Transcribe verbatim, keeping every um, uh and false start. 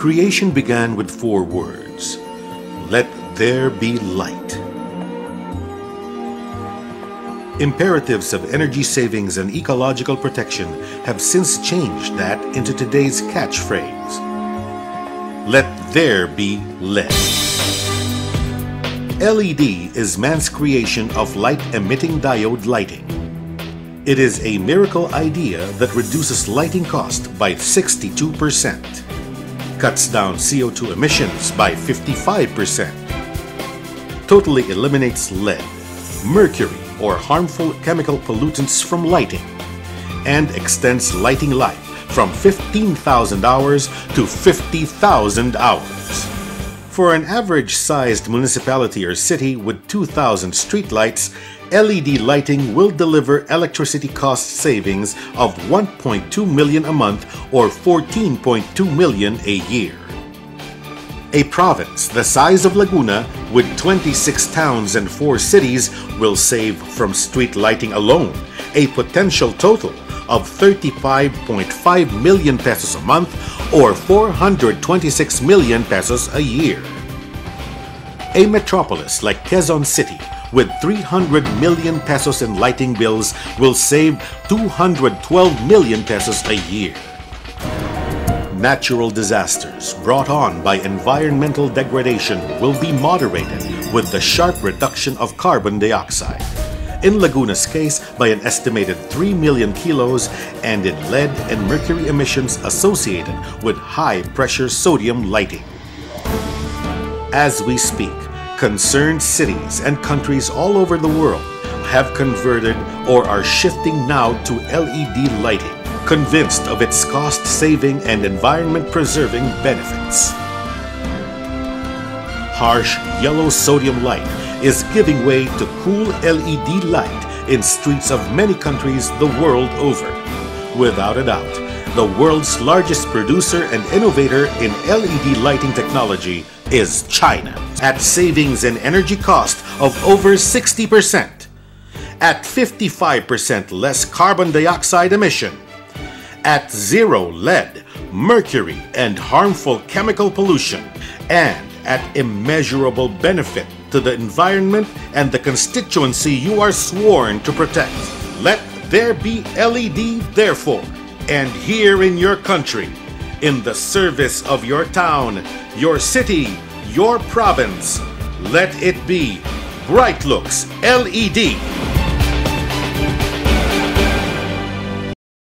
Creation began with four words: let there be light. Imperatives of energy savings and ecological protection have since changed that into today's catchphrase, let there be L E D. L E D is man's creation of light-emitting diode lighting. It is a miracle idea that reduces lighting cost by sixty-two percent, cuts down C O two emissions by fifty-five percent, totally eliminates lead, mercury, or harmful chemical pollutants from lighting, and extends lighting life from fifteen thousand hours to fifty thousand hours. For an average-sized municipality or city with two thousand streetlights, L E D lighting will deliver electricity cost savings of one point two million dollars a month or fourteen point two million dollars a year. A province the size of Laguna with twenty-six towns and four cities will save from street lighting alone a potential total of thirty-five point five million pesos a month or four hundred twenty-six million pesos a year. A metropolis like Quezon City with three hundred million pesos in lighting bills will save two hundred twelve million pesos a year. Natural disasters brought on by environmental degradation will be moderated with the sharp reduction of carbon dioxide, in Laguna's case by an estimated three million kilos, and in lead and mercury emissions associated with high-pressure sodium lighting. As we speak, concerned cities and countries all over the world have converted or are shifting now to L E D lighting, convinced of its cost-saving and environment-preserving benefits. Harsh yellow sodium light is giving way to cool L E D light in streets of many countries the world over. Without a doubt, the world's largest producer and innovator in L E D lighting technology is China, at savings and energy cost of over sixty percent, at fifty-five percent less carbon dioxide emission, at zero lead, mercury, and harmful chemical pollution, and at immeasurable benefit to the environment and the constituency you are sworn to protect. Let there be L E D, therefore, and here in your country, in the service of your town, your city, your province. Let it be BrightLux L E D.